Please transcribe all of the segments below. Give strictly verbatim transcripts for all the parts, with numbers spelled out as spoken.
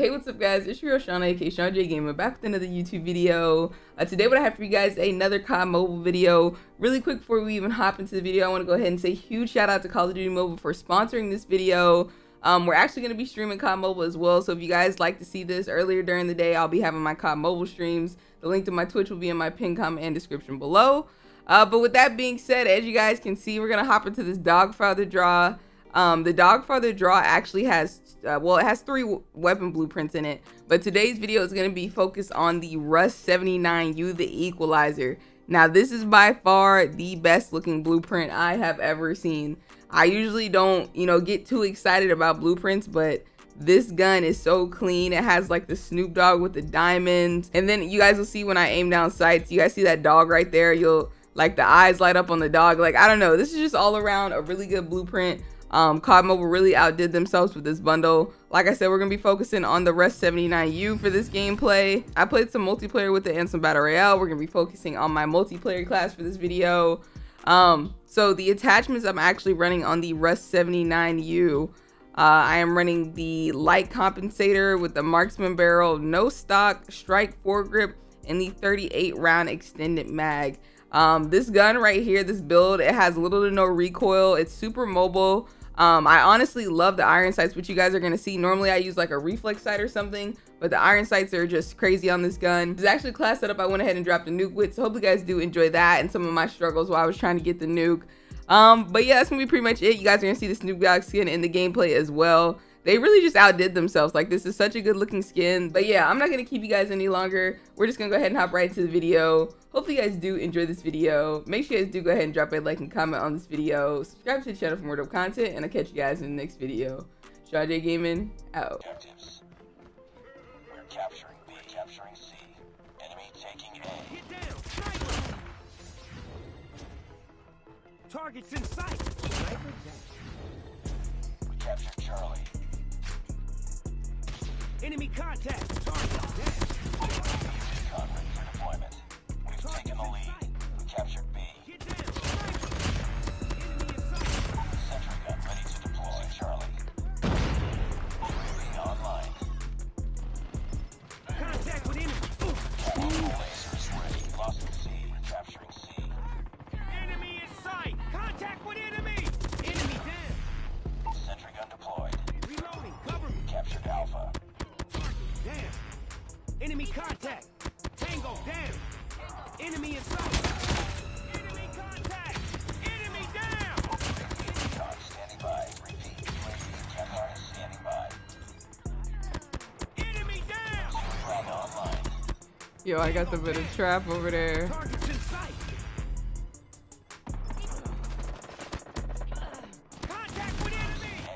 Hey, what's up guys, it's your Shawna, aka ShawnJ Gaming, back with another YouTube video. Uh, today what I have for you guys, another C O D Mobile video. Really quick before we even hop into the video, I want to go ahead and say huge shout out to Call of Duty Mobile for sponsoring this video. Um, we're actually going to be streaming C O D Mobile as well, so if you guys like to see this earlier during the day, I'll be having my C O D Mobile streams. The link to my Twitch will be in my pinned comment and description below. Uh, but with that being said, as you guys can see, we're going to hop into this Doggfather Draw. Um, the Doggfather Draw actually has, uh, well, it has three weapon blueprints in it, but today's video is going to be focused on the R U S seventy-nine U, the Equalizer. Now, this is by far the best looking blueprint I have ever seen. I usually don't, you know, get too excited about blueprints, but this gun is so clean. It has like the Snoop Dogg with the diamonds. And then you guys will see when I aim down sights, you guys see that dog right there. You'll like the eyes light up on the dog. Like, I don't know. This is just all around a really good blueprint. Um, C O D Mobile really outdid themselves with this bundle. Like I said, we're going to be focusing on the R U S seventy-nine U for this gameplay. I played some multiplayer with it and some Battle Royale. We're going to be focusing on my multiplayer class for this video. Um, so the attachments I'm actually running on the R U S seventy-nine U. Uh, I am running the light compensator with the marksman barrel, no stock, strike foregrip, and the thirty-eight round extended mag. Um, this gun right here, this build, it has little to no recoil. It's super mobile. Um, I honestly love the iron sights, which you guys are going to see. Normally I use like a reflex sight or something, but the iron sights are just crazy on this gun. This is actually a class setup I went ahead and dropped a nuke with, so hope you guys do enjoy that and some of my struggles while I was trying to get the nuke. Um, but yeah, that's going to be pretty much it. You guys are going to see the Snoop Dogg skin in the gameplay as well. They really just outdid themselves. Like, this is such a good looking skin. But yeah, I'm not going to keep you guys any longer. We're just going to go ahead and hop right into the video. Hopefully you guys do enjoy this video. Make sure you guys do go ahead and drop a like and comment on this video. Subscribe to the channel for more dope content, and I'll catch you guys in the next video. ShawnJ Gaming, out. Objectives. We're capturing B. We're capturing C. Enemy taking A. Get down. Sniper. Targets in sight. Sniper down. We captured Charlie. Enemy contact. Target on deck. Enemy contact! Tango down! Enemy in sight! Enemy contact! Enemy down! Recon standing by. Repeat. U A V Captain standing by. Enemy down! Recon online. Yo, I got the bit of trap over there. Targets in sight! Contact with enemy!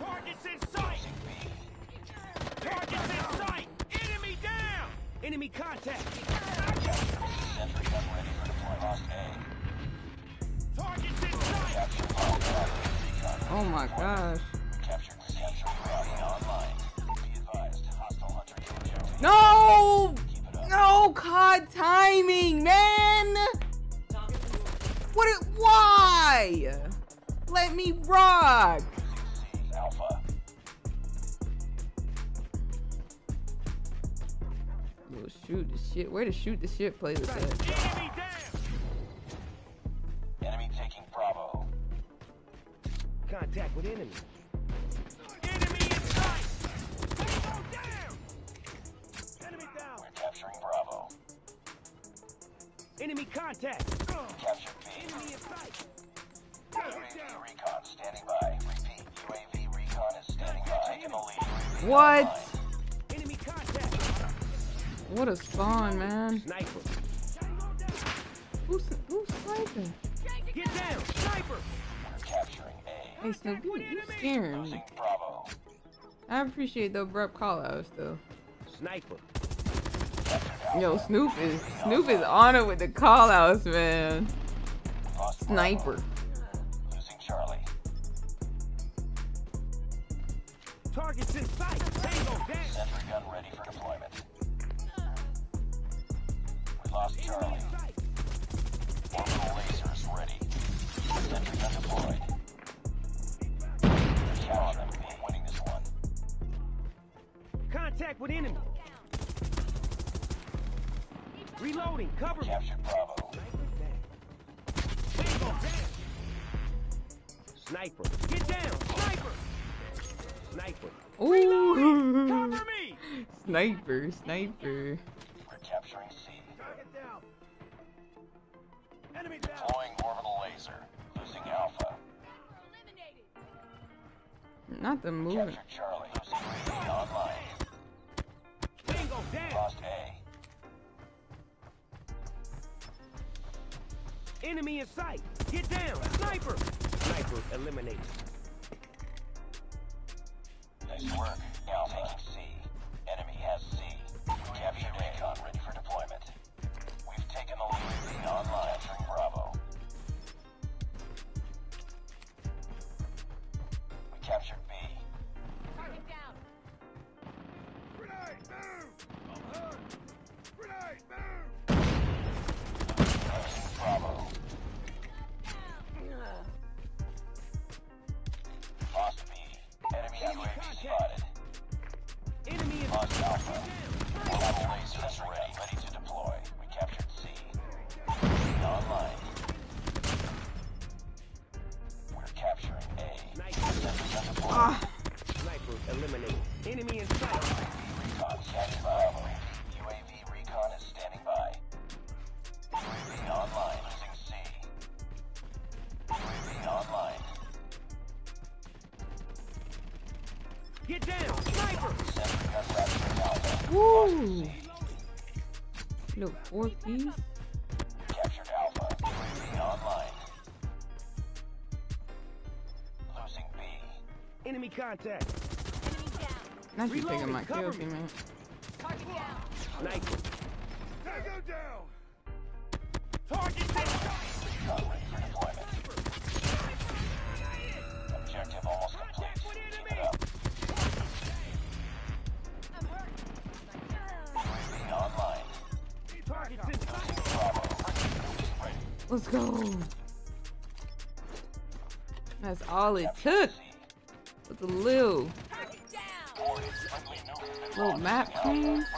Targets in sight! Targets in sight! Enemy contact! Sentry gun ready for deployment. Lost A. Targets in sight! Oh my gosh. Captured captured routing online. Be advised, hostile hunter killer. No! No, C O D timing, man! What it, why? Let me rock! Shoot the shit. Where to shoot the shit playlist at? Enemy down. Enemy taking Bravo. Contact with enemy. Enemy in sight. Bravo down. Enemy down. We're capturing Bravo. Enemy contact. Uh. Capture B. Enemy in sight. U A V recon standing by. Repeat. U A V recon is standing by. Taking the lead. What? Enemy contact. What a spawn, man. Sniper. Who's, who's sniping? Get down, sniper. We're capturing A. Hey, Snoop, you, you scaring me. Bravo. I appreciate the abrupt call outs though. Sniper. Yo, Snoop is Snoop is on it with the call outs, man. Sniper. Losing Charlie. Targets in sight. Tango down. Sentry gun ready for deployment. Lost Charlie. Orbital lasers ready. Sentry gun deployed. We're winning this one. contact with enemy. Reloading, cover me. Capture Bravo. Sniper down. Sniper, get down. Sniper. Sniper. Ooh. Cover me. Sniper, sniper. We're capturing C. Target down. Enemy down. Deploying orbital laser. Losing Alpha. Not the movement. Capture Charlie. Losing radio online. Tango down. Lost A. Enemy in sight. Get down. Sniper. Sniper eliminated. Nice work. Now taking C. Enemy has C. Capture Recon ready for deployment. We've taken the lead. Recon online. Capturing Bravo. We captured B. Target down. Grenade, move! I'm hurt. Grenade, move! Capturing Bravo. Lost B. Enemy U A V spotted. Enemy is lost Alpha. Orbital laser is ready, ready to deploy. We captured C. Online. We're capturing A. Ah. Sniper eliminated. Enemy in sight. U A V recon standing by. U A V recon is standing by. U A V online. Losing C. U A V online. Get down, sniper! Woo! Look, four keys. Captured Alpha. U A V online. Losing B. Enemy contact. Enemy down. Not you taking my kill, teammate. Target down. Sniper. Tango down. Target down. Ready for deployment. Objective almost complete. Keep it up. I'm hurt. Ready online. Target's in sight. Let's go. That's all it took. With the little, little map clean. Get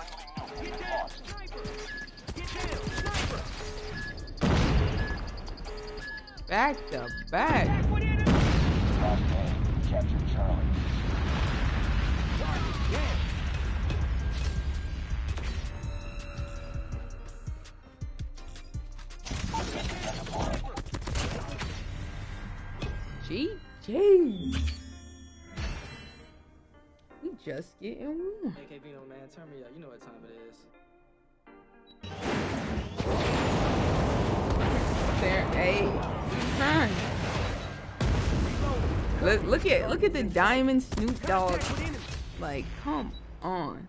down, sniper. Get down, sniper. Back to back. Capture Charlie. G G. We just getting warm. Hey, K V, no, man, turn me up. You know what time it is. There, hey, turn. Look, look at, look at the diamond Snoop Dogg. Like, come on.